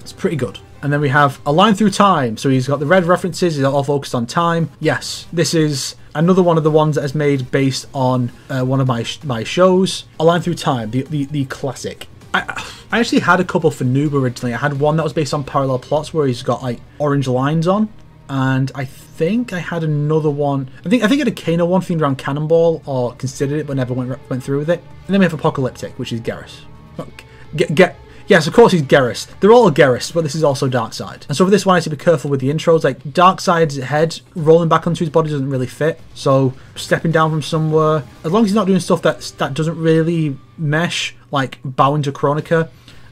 It's pretty good. And then we have A Line Through Time. So he's got the red references, he's all focused on time. Yes, this is another one of the ones that is made based on uh, one of my, sh my shows. A Line Through Time, the, the, the classic. I, I actually had a couple for Noob originally. I had one that was based on parallel plots where he's got like orange lines on. And I think I had another one. I think I think I had a Kano one themed around Cannonball, or considered it but never went went through with it. And then we have Apocalyptic, which is Garrus. Get get yes, of course he's Garrus. They're all Garrus, but this is also Darkseid. And so for this one, I have to be careful with the intros. Like Darkseid's head rolling back onto his body doesn't really fit. So stepping down from somewhere, as long as he's not doing stuff that that doesn't really mesh, like bowing to Kronika,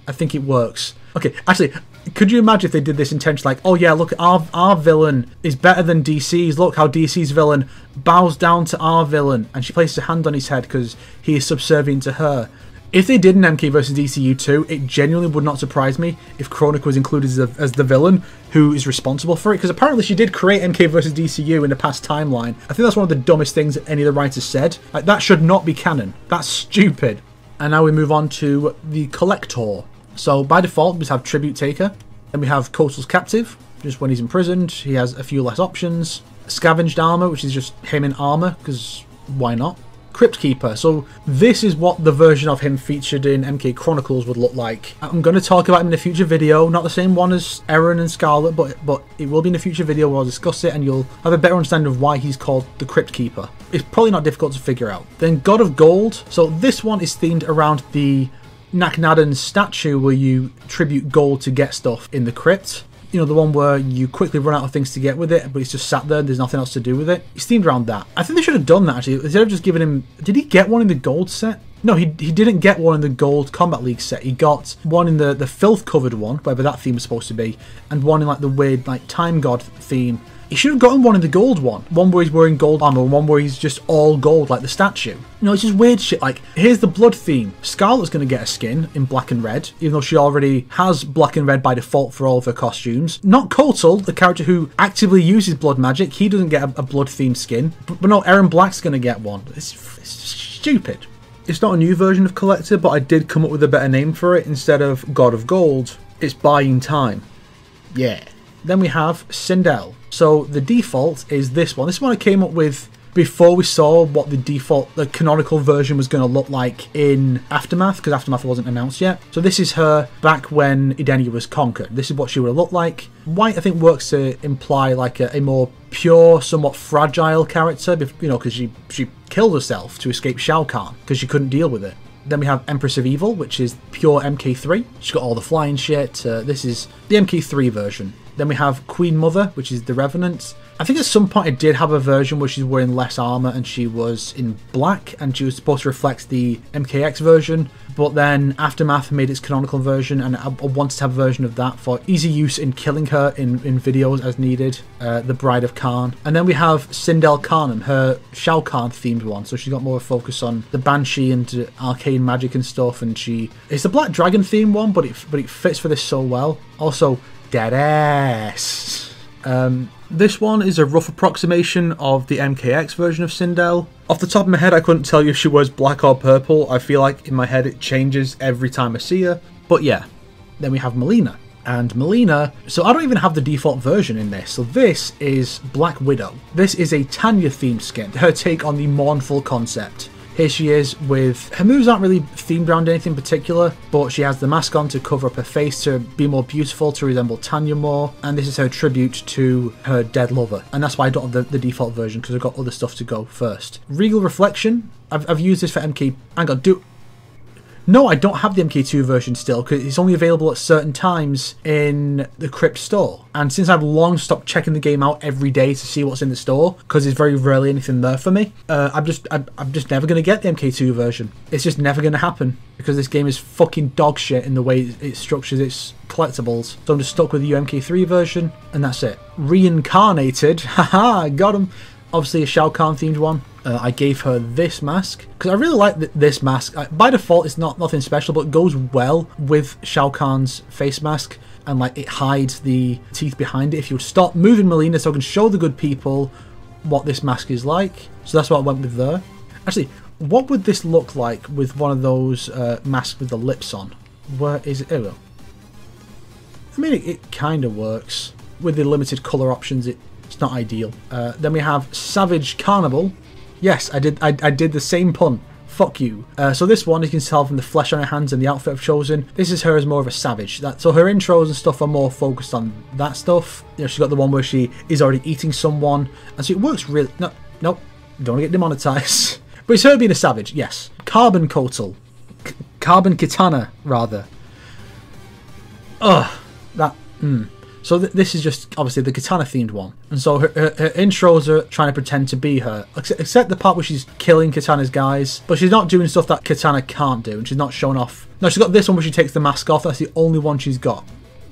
I think it works. Okay, actually. Could you imagine if they did this intentionally? Like, oh yeah, look, our our villain is better than D C's. Look how D C's villain bows down to our villain, and she places a hand on his head because he is subservient to her. If they did an M K versus D C U two, it genuinely would not surprise me if Kronika was included as, a, as the villain who is responsible for it, because apparently she did create M K versus D C U in the past timeline. I think that's one of the dumbest things that any of the writers said. Like, that should not be canon. That's stupid. And now we move on to the Collector. So by default, we just have Tribute Taker. Then we have Kotal's Captive. Just when he's imprisoned, he has a few less options. Scavenged Armor, which is just him in armor, because why not? Crypt Keeper. So this is what the version of him featured in M K Chronicles would look like. I'm going to talk about him in a future video. Not the same one as Eren and Scarlet, but, but it will be in a future video where I'll discuss it, and you'll have a better understanding of why he's called the Crypt Keeper. It's probably not difficult to figure out. Then God of Gold. So this one is themed around the Naknaden's statue, where you tribute gold to get stuff in the crypt. You know, the one where you quickly run out of things to get with it, but it's just sat there and there's nothing else to do with it. It's themed around that. I think they should have done that, actually. Instead of just giving him... Did he get one in the gold set? No, he, he didn't get one in the gold Combat League set. He got one in the, the filth-covered one, whatever that theme was supposed to be, and one in, like, the weird, like, Time God theme. He should have gotten one in the gold one. One where he's wearing gold armor, and one where he's just all gold, like the statue. No, it's just weird shit. Like, here's the blood theme. Scarlet's going to get a skin in black and red, even though she already has black and red by default for all of her costumes. Not Kotal, the character who actively uses blood magic. He doesn't get a, a blood-themed skin. But, but no, Eren Black's going to get one. It's, it's stupid. It's not a new version of Collector, but I did come up with a better name for it. Instead of God of Gold, it's Buying Time. Yeah. Then we have Sindel. So the default is this one. This one I came up with before we saw what the default, the canonical version was going to look like in Aftermath, because Aftermath wasn't announced yet. So this is her back when Edenia was conquered. This is what she would have looked like. White, I think, works to imply like a, a more pure, somewhat fragile character, you know, because she, she killed herself to escape Shao Kahn because she couldn't deal with it. Then we have Empress of Evil, which is pure M K three. She's got all the flying shit. Uh, this is the M K three version. Then we have Queen Mother, which is the Revenant. I think at some point it did have a version where she's wearing less armor and she was in black, and she was supposed to reflect the M K X version. But then Aftermath made its canonical version, and I wanted to have a version of that for easy use in killing her in, in videos as needed. Uh, the Bride of Khan. And then we have Sindel Khanum, her Shao Kahn themed one. So she's got more focus on the Banshee and arcane magic and stuff. And she... It's the Black Dragon themed one, but it, but it fits for this so well. Also... Dead ass. Um, this one is a rough approximation of the M K X version of Sindel. Off the top of my head, I couldn't tell you if she wears black or purple. I feel like in my head it changes every time I see her. But yeah, then we have Mileena. And Mileena, so I don't even have the default version in this. So this is Black Widow. This is a Tanya themed skin, her take on the mournful concept. Here she is with... her moves aren't really themed around anything particular, but she has the mask on to cover up her face, to be more beautiful, to resemble Tanya more, and this is her tribute to her dead lover. And that's why I don't have the, the default version, because I've got other stuff to go first. Regal Reflection, I've, I've used this for M K... hang on, do... No, I don't have the M K two version still, because it's only available at certain times in the Crypt store. And since I've long stopped checking the game out every day to see what's in the store, because there's very rarely anything there for me, uh, I'm just I'm, I'm just never going to get the M K two version. It's just never going to happen, because this game is fucking dog shit in the way it structures its collectibles. So I'm just stuck with the U M K three version, and that's it. Reincarnated, haha, got him. Obviously a Shao Kahn themed one. Uh, I gave her this mask because I really like th this mask. I, by default, it's not nothing special, but it goes well with Shao Kahn's face mask, and like it hides the teeth behind it. If you would stop moving, Mileena, so I can show the good people what this mask is like. So that's what I went with there. Actually, what would this look like with one of those uh, masks with the lips on? Where is it? Here we go. I mean, it, it kind of works with the limited color options. It, it's not ideal. Uh, then we have Savage Carnival. Yes, I did I, I did the same pun. Fuck you. Uh, so this one, you can tell from the flesh on her hands and the outfit I've chosen, this is her as more of a savage. That, so her intros and stuff are more focused on that stuff. You know, she's got the one where she is already eating someone. And so it works really... No, no, don't want to get demonetized. But it's her being a savage, yes. Carbon Kotal. C Carbon Kitana, rather. Ugh. That... Mm. So th this is just, obviously, the Kitana-themed one. And so her, her, her intros are trying to pretend to be her, except, except the part where she's killing Kitana's guys. But she's not doing stuff that Kitana can't do, and she's not showing off. No, she's got this one where she takes the mask off. That's the only one she's got.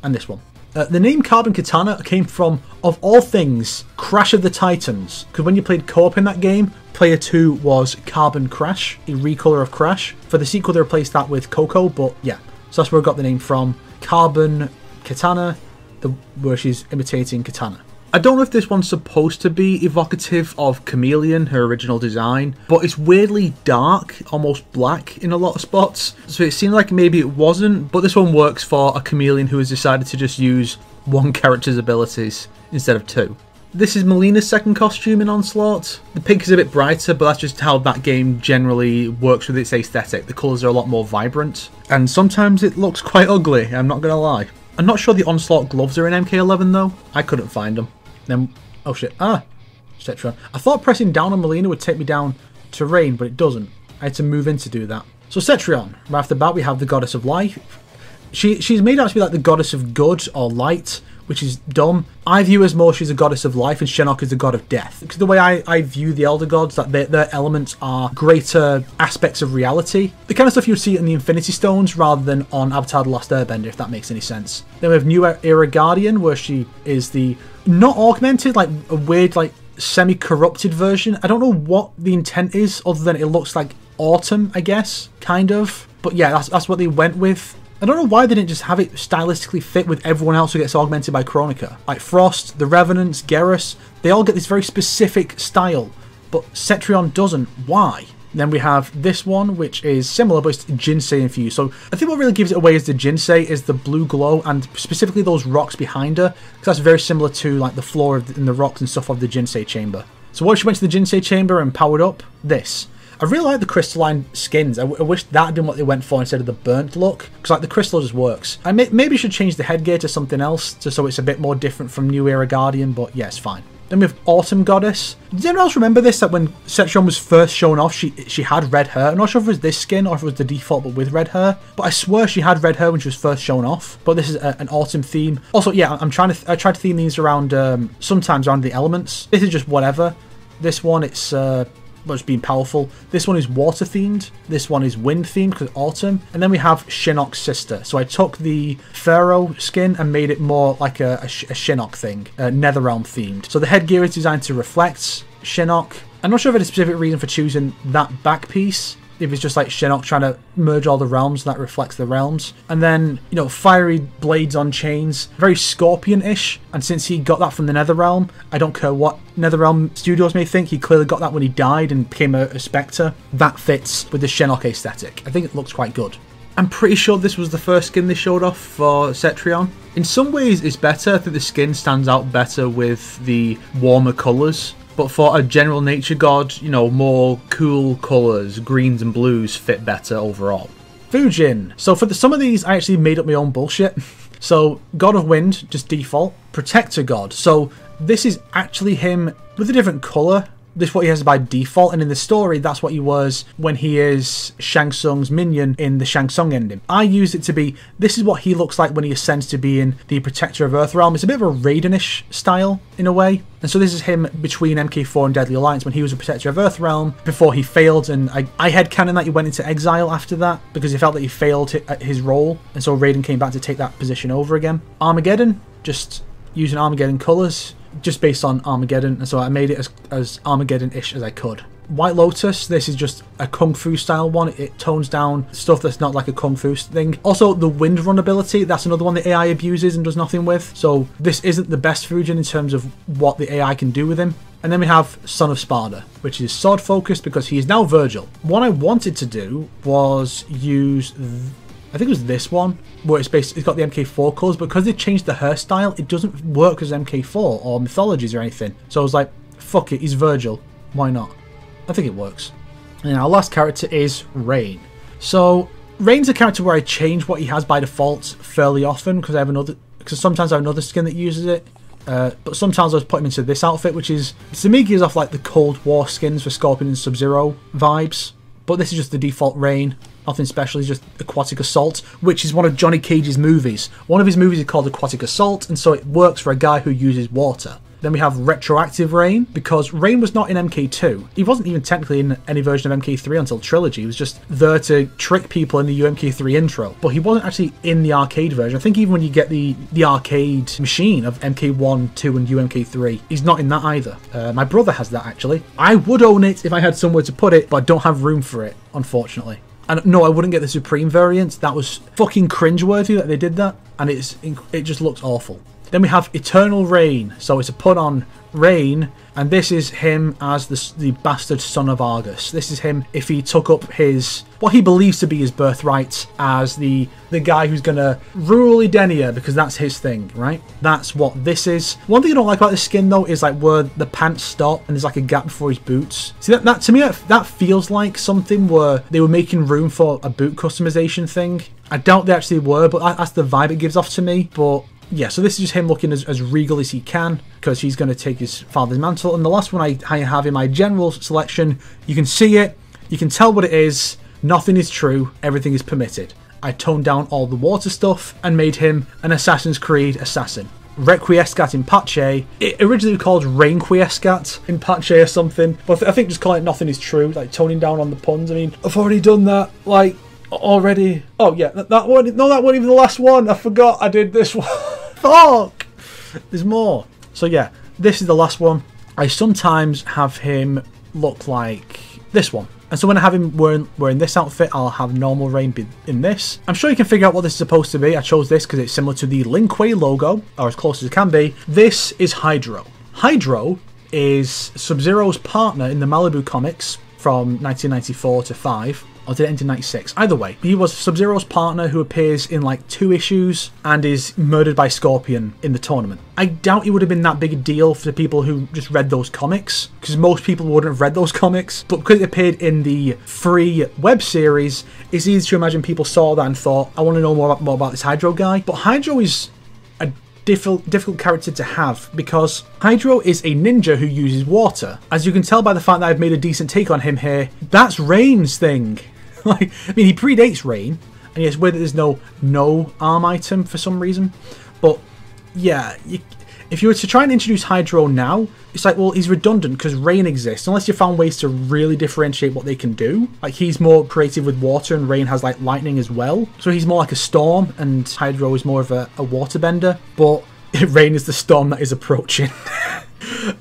And this one. Uh, the name Carbon Kitana came from, of all things, Crash of the Titans. Because when you played co-op in that game, Player two was Carbon Crash, a recolor of Crash. For the sequel, they replaced that with Coco, but yeah. So that's where I got the name from. Carbon Kitana. The, where she's imitating Kitana. I don't know if this one's supposed to be evocative of Chameleon, her original design, but it's weirdly dark, almost black in a lot of spots, so it seemed like maybe it wasn't, but this one works for a Chameleon who has decided to just use one character's abilities instead of two. This is Mileena's second costume in Onslaught. The pink is a bit brighter, but that's just how that game generally works with its aesthetic. The colours are a lot more vibrant, and sometimes it looks quite ugly, I'm not gonna lie. I'm not sure the Onslaught gloves are in M K eleven though. I couldn't find them. Then, oh shit, ah, Tetron. I thought pressing down on Mileena would take me down terrain, but it doesn't. I had to move in to do that. So Cetrion, right off the bat we have the Goddess of Life. She, she's made out to be like the Goddess of Good or Light, which is dumb. I view as more she's a Goddess of Life and Shinnok is the God of Death. Because the way I, I view the Elder Gods, that they, their elements are greater aspects of reality. The kind of stuff you would see in the Infinity Stones rather than on Avatar The Last Airbender, if that makes any sense. Then we have New Era Guardian, where she is the not augmented, like a weird, like semi-corrupted version. I don't know what the intent is, other than it looks like autumn, I guess, kind of. But yeah, that's, that's what they went with. I don't know why they didn't just have it stylistically fit with everyone else who gets augmented by Kronika. Like Frost, the Revenants, Geras, they all get this very specific style, but Cetrion doesn't. Why? Then we have this one, which is similar, but it's Jinsei infused. So I think what really gives it away is the Jinsei, is the blue glow, and specifically those rocks behind her, because that's very similar to like the floor of the, and the rocks and stuff of the Jinsei chamber. So once she went to the Jinsei chamber and powered up, this. I really like the crystalline skins. I, w I wish that had been what they went for instead of the burnt look, because like the crystal just works. I may maybe should change the headgear to something else, just so it's a bit more different from New Era Guardian, but yeah, it's fine. Then we have Autumn Goddess. Does anyone else remember this? That when Cetrion was first shown off, she she had red hair. I'm not sure if it was this skin or if it was the default but with red hair, but I swear she had red hair when she was first shown off. But this is a, an autumn theme. Also, yeah, I'm trying to th I try to theme these around um, sometimes around the elements. This is just whatever. This one, it's. Uh, Much being powerful. This one is water themed. This one is wind themed because autumn. And then we have Shinnok's sister. So I took the Pharaoh skin and made it more like a, a, sh a Shinnok thing, uh, Netherrealm themed. So the headgear is designed to reflect Shinnok. I'm not sure if I had a specific reason for choosing that back piece. If it's just like Shinnok trying to merge all the realms, that reflects the realms. And then, you know, fiery blades on chains, very Scorpion-ish. And since he got that from the Netherrealm, I don't care what Netherrealm studios may think, he clearly got that when he died and became a, a Spectre. That fits with the Shinnok aesthetic. I think it looks quite good. I'm pretty sure this was the first skin they showed off for Cetrion. In some ways, it's better. I think the skin stands out better with the warmer colours. but for a general nature god, you know, more cool colours, greens and blues fit better overall. Fujin. So for the, some of these, I actually made up my own bullshit. So, God of Wind, just default. Protector God. So, this is actually him with a different colour. This is what he has by default, and in the story, that's what he was when he is Shang Tsung's minion in the Shang Tsung ending. I used it to be, this is what he looks like when he ascends to being the Protector of Earthrealm. It's a bit of a Raidenish style, in a way. And so this is him between M K four and Deadly Alliance when he was a Protector of Earthrealm before he failed, and I, I headcanon that he went into exile after that because he felt that he failed at his role, and so Raiden came back to take that position over again. Armageddon, just using Armageddon colours, just based on Armageddon, and so I made it as, as Armageddon-ish as I could. White Lotus, this is just a Kung Fu style one. It tones down stuff that's not like a Kung Fu thing. Also, the Wind Run ability, that's another one that A I abuses and does nothing with, so this isn't the best Fujin in terms of what the A I can do with him. And then we have Son of Sparta, which is sword focused because he is now Virgil. What I wanted to do was use... I think it was this one, where it's based, it's got the M K four colours, but because they changed the hairstyle, it doesn't work as M K four or mythologies or anything. So I was like, fuck it, he's Virgil. Why not? I think it works. And our last character is Rain. So Rain's a character where I change what he has by default fairly often, because I have another, because sometimes I have another skin that uses it. Uh, but sometimes I was putting him into this outfit, which is, to me, gives off like the Cold War skins for Scorpion and Sub-Zero vibes. But this is just the default Rain. Nothing special, he's just Aquatic Assault, which is one of Johnny Cage's movies. One of his movies is called Aquatic Assault, and so it works for a guy who uses water. Then we have Retroactive Rain, because Rain was not in M K two. He wasn't even technically in any version of M K three until Trilogy. He was just there to trick people in the M K three intro. But he wasn't actually in the arcade version. I think even when you get the, the arcade machine of M K one, two, and U M K three, he's not in that either. Uh, my brother has that, actually. I would own it if I had somewhere to put it, but I don't have room for it, unfortunately. And no, I wouldn't get the Supreme variant. That was fucking cringeworthy that they did that. And it's it just looks awful. Then we have Eternal Rain. So it's a pun on Rain. And this is him as the, the bastard son of Argus. This is him if he took up his... what he believes to be his birthright as the, the guy who's going to rule Edenia, because that's his thing, right? That's what this is. One thing I don't like about this skin, though, is like where the pants stop and there's like a gap before his boots. See, that, that to me, that, that feels like something where they were making room for a boot customization thing. I doubt they actually were, but that's the vibe it gives off to me. But... yeah, so this is just him looking as, as regal as he can, because he's going to take his father's mantle. And the last one I, I have in my general selection, you can see it, you can tell what it is, nothing is true, everything is permitted. I toned down all the water stuff and made him an Assassin's Creed assassin. Requiescat in Pace. It originally was called Rainquiescat in Pace or something, but I think just calling it Nothing Is True, like toning down on the puns. I mean, I've already done that, like, already. Oh yeah, that, that one, no, that wasn't even the last one, I forgot I did this one. Fuck! There's more. So yeah, this is the last one. I sometimes have him look like this one. And so when I have him wearing, wearing this outfit, I'll have normal Rain be in this. I'm sure you can figure out what this is supposed to be. I chose this because it's similar to the Lin Kuei logo, or as close as it can be. This is Hydro. Hydro is Sub-Zero's partner in the Malibu comics from nineteen ninety-four to five. Or did it end in ninety-six? Either way, he was Sub-Zero's partner who appears in like two issues and is murdered by Scorpion in the tournament. I doubt he would have been that big a deal for the people who just read those comics, because most people wouldn't have read those comics. But because it appeared in the free web series, it's easy to imagine people saw that and thought, I want to know more about, more about this Hydro guy. But Hydro is a difficult, difficult character to have, because Hydro is a ninja who uses water. As you can tell by the fact that I've made a decent take on him here, that's Rain's thing. Like, I mean, he predates Rain, and it's weird that there's no no arm item for some reason. But yeah, you, if you were to try and introduce Hydro now, it's like, well, he's redundant because Rain exists. Unless you found ways to really differentiate what they can do. Like, he's more creative with water, and Rain has like lightning as well. So he's more like a storm, and Hydro is more of a, a waterbender. But Rain is the storm that is approaching.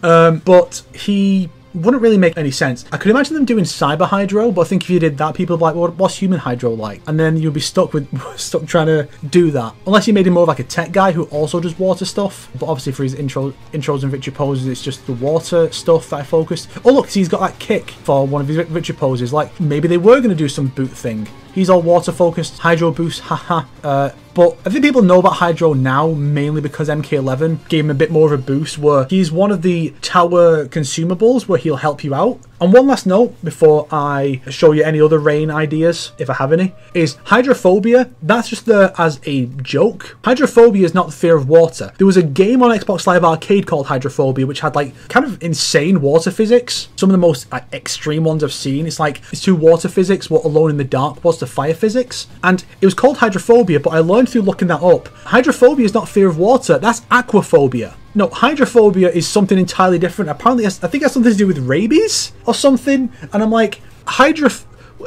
um, but he. Wouldn't really make any sense. I could imagine them doing Cyber Hydro, but I think if you did that, people would be like, well, what's human Hydro like? And then you'll be stuck with stuck trying to do that. Unless you made him more of like a tech guy who also does water stuff. But obviously for his intro, intros and victory poses, it's just the water stuff that I focused. Oh look, he's got that kick for one of his victory poses. Like, maybe they were going to do some boot thing. He's all water focused, Hydro boost, haha. Uh, but I think people know about Hydro now mainly because M K eleven gave him a bit more of a boost, where he's one of the tower consumables where he'll help you out. And one last note before I show you any other rain ideas, if I have any, is hydrophobia. That's just there as a joke. Hydrophobia is not the fear of water. There was a game on Xbox Live Arcade called Hydrophobia, which had like kind of insane water physics. Some of the most like, extreme ones I've seen. It's like it's two water physics, what Alone in the Dark was to fire physics. And it was called hydrophobia, but I learned through looking that up. Hydrophobia is not fear of water. That's aquaphobia. No, hydrophobia is something entirely different. Apparently, I think it has something to do with rabies or something. And I'm like, hydro... I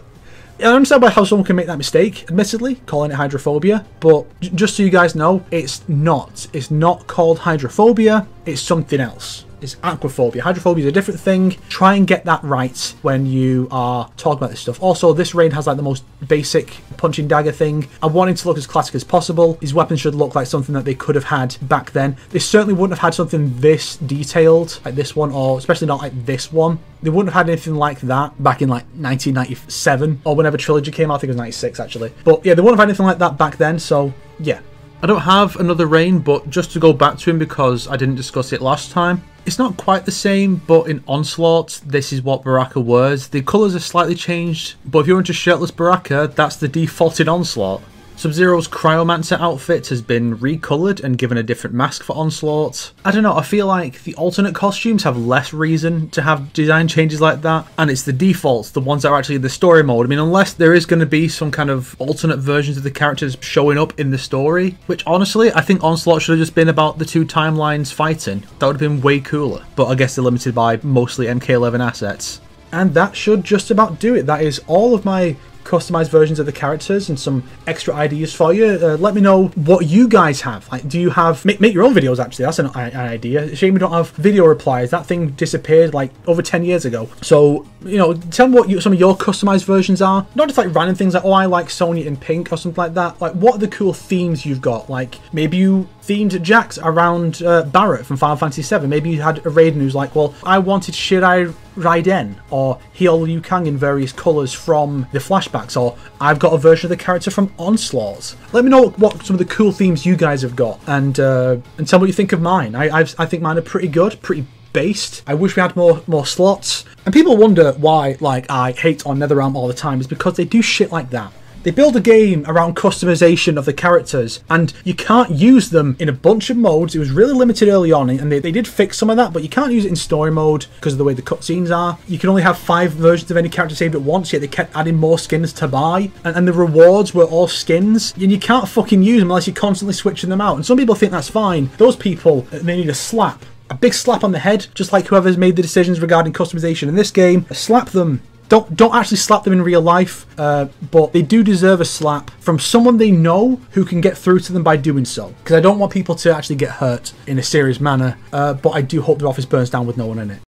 don't understand how someone can make that mistake, admittedly, calling it hydrophobia. But just so you guys know, it's not. It's not called hydrophobia. It's something else. It's aquaphobia. Hydrophobia is a different thing. Try and get that right when you are talking about this stuff. Also, this rain has like the most basic punching dagger thing. I wanted to look as classic as possible. His weapons should look like something that they could have had back then. They certainly wouldn't have had something this detailed like this one, or especially not like this one. They wouldn't have had anything like that back in like nineteen ninety-seven or whenever Trilogy came out. I think it was ninety-six actually. But yeah, they wouldn't have had anything like that back then. So yeah. I don't have another rain, but just to go back to him because I didn't discuss it last time. It's not quite the same, but in Onslaught, this is what Baraka wears. The colours are slightly changed, but if you're into shirtless Baraka, that's the default in Onslaught. Sub-Zero's Cryomancer outfit has been recoloured and given a different mask for Onslaught. I don't know, I feel like the alternate costumes have less reason to have design changes like that, and it's the defaults, the ones that are actually in the story mode. I mean, unless there is going to be some kind of alternate versions of the characters showing up in the story, which honestly, I think Onslaught should have just been about the two timelines fighting. That would have been way cooler, but I guess they're limited by mostly M K eleven assets. And that should just about do it. That is all of my customized versions of the characters and some extra ideas for you. Uh, let me know what you guys have. Like, do you have make, make your own videos? Actually, that's an, an idea. Shame we don't have video replies. That thing disappeared like over ten years ago. So you know, tell me what you, some of your customized versions are. Not just like random things like, oh, I like Sonya in pink or something like that. Like, what are the cool themes you've got? Like, maybe you themed Jax around uh, Barrett from Final Fantasy seven. Maybe you had a Raiden who's like, well, I wanted Shirai Raiden, or Heal Liu Kang in various colours from the flashbacks, or I've got a version of the character from Onslaught. Let me know what some of the cool themes you guys have got, and uh, and tell me what you think of mine. I I've, I think mine are pretty good, pretty based. I wish we had more more slots. And people wonder why, like, I hate on NetherRealm all the time. It's because they do shit like that. They build a game around customization of the characters, and you can't use them in a bunch of modes. It was really limited early on, and they, they did fix some of that, but you can't use it in story mode because of the way the cutscenes are. You can only have five versions of any character saved at once, yet they kept adding more skins to buy, and, and the rewards were all skins, and you can't fucking use them unless you're constantly switching them out. And some people think that's fine. Those people, they need a slap. A big slap on the head, just like whoever's made the decisions regarding customization in this game. Slap them. Don't, don't actually slap them in real life, uh, but they do deserve a slap from someone they know who can get through to them by doing so. Because I don't want people to actually get hurt in a serious manner, uh, but I do hope the office burns down with no one in it.